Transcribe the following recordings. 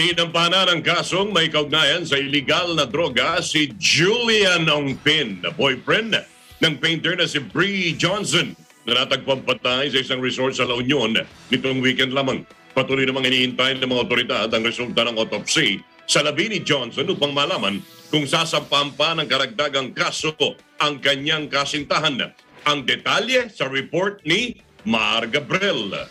Dinampana ng kasong may kaugnayan sa iligal na droga si Julian Ongpin, na boyfriend ng painter na si Bree Jonson, na natagpampatay sa isang resort sa La Union nitong weekend lamang. Patuloy namang iniintay ng mga otoridad ang resulta ng autopsy sa labi ni Johnson upang malaman kung sasampahan pa ng karagdagang kaso ang kanyang kasintahan. Ang detalye sa report ni Mar Gabriel.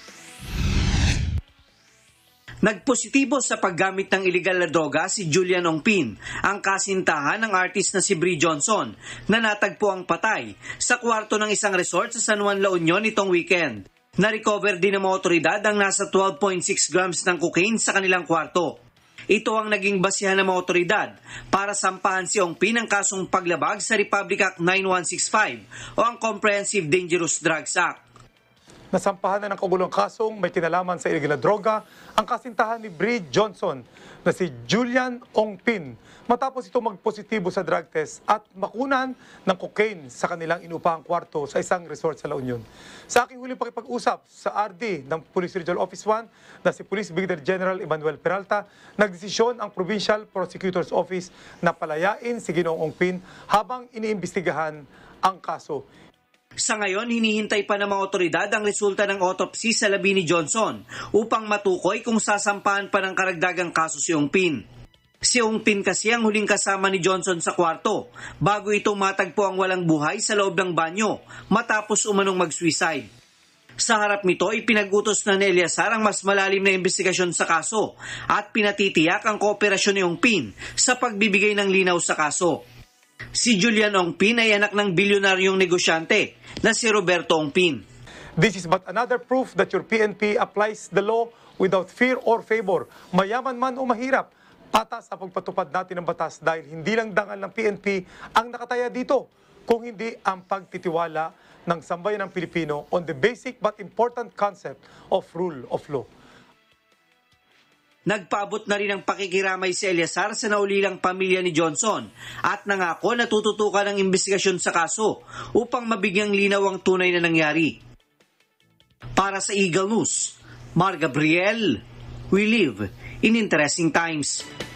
Nagpositibo sa paggamit ng iligal na droga si Julian Ongpin, ang kasintahan ng artist na si Bree Jonson, na natagpuang patay sa kwarto ng isang resort sa San Juan, La Union itong weekend. Narecover din ng mga otoridad ang nasa 12.6 grams ng cocaine sa kanilang kwarto. Ito ang naging basihan ng mga otoridad para sampahan si Ongpin ng kasong paglabag sa Republic Act 9165 o ang Comprehensive Dangerous Drugs Act. Nasampahan na ng kaugulong kasong may kinalaman sa iligal na droga ang kasintahan ni Bree Jonson na si Julian Ongpin matapos ito magpositibo sa drug test at makunan ng cocaine sa kanilang inupahang kwarto sa isang resort sa La Union. Sa aking huling pakipag-usap sa RD ng Police Regional Office 1 na si Police Brigadier General Emmanuel Peralta, nagdesisyon ang Provincial Prosecutor's Office na palayain si Ginoong Ongpin habang iniimbestigahan ang kaso. Sa ngayon, hinihintay pa ng mga otoridad ang resulta ng autopsy sa labi ni Johnson upang matukoy kung sasampahan pa ng karagdagang kaso si Ongpin. Si Ongpin kasi ang huling kasama ni Johnson sa kwarto bago ito matagpo ang walang buhay sa loob ng banyo matapos umanong mag-suicide. Sa harap nito, ipinagutos na ni Elia Sarang mas malalim na investigasyon sa kaso at pinatitiyak ang kooperasyon ni Ongpin sa pagbibigay ng linaw sa kaso. Si Julian Ongpin ay anak ng bilyonaryong negosyante na si Roberto Ongpin. This is but another proof that your PNP applies the law without fear or favor. Mayaman man o mahirap, patas sa pagpatupad natin ng batas dahil hindi lang dangal ng PNP ang nakataya dito, kung hindi ang pagtitiwala ng sambayan ng Pilipino on the basic but important concept of rule of law. Nagpaabot na rin ang pakikiramay si Eleazar sa naulilang pamilya ni Johnson at nangako na tututukan ang investigasyon sa kaso upang mabigyang linaw ang tunay na nangyari. Para sa Eagle News, Mar Gabriel, we live in interesting times.